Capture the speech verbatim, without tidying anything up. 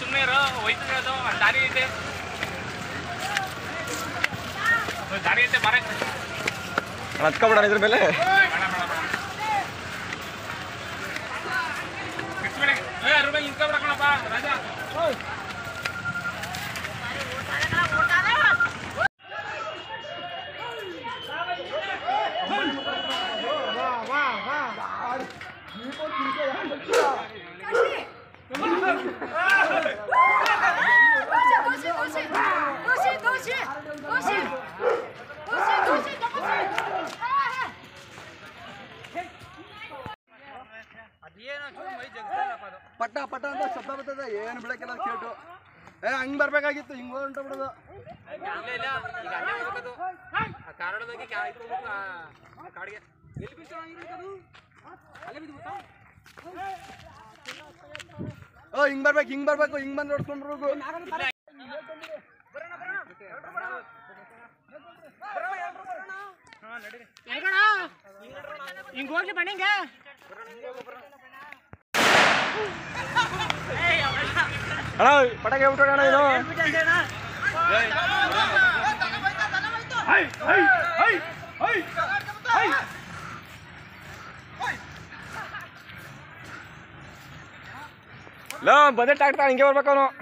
ಸುಮ್ಮನೆ ಇರೋ ಹೋಯ್ತಿರೋದು ಒಂದು ದಾರಿ ಇದೆ ದಾರಿ ಇದೆ ಮರ ಹತ್ಕೊಬಿಡೋಣ ಇದ್ರ ಮೇಲೆ ನಿಂತ್ಕೊಬಿಡಕಣಪ್ಪ ರಾಜಾ ಪಟ್ಟ ಪಟ್ಟ ಅಂತ ಶಬ್ದ ಬರ್ತದೆ ಏನು ಬಿಡಕ್ಕೆಲ್ಲ ಕೇಟು ಏ ಹಂಗೆ ಬರಬೇಕಾಗಿತ್ತು ಹಿಂಗೆ ಹೋಗ್ಬಿಟ್ಟು ಬಿಡೋದು ಓ ಹಿಂಗೆ ಬರ್ಬೇಕು ಹಿಂಗೆ ಬರ್ಬೇಕು ಹಿಂಗೆ ಬಂದು ನೋಡ್ಕೊಂಡ್ರು ಹಿಂಗೆ ಹೋಗ್ಲಿ ಬಣ್ಣಿಂಗ ಅಣ್ಣ ಪಟಾಕಿ ಬಿಟ್ಟೋಣ ಅಣ್ಣ ಇದು ಲೋ ಬಂದೆ ಟಾಕ್ಟಾ ಹಿಂಗೆ ಬರ್ಬೇಕು ಅವನು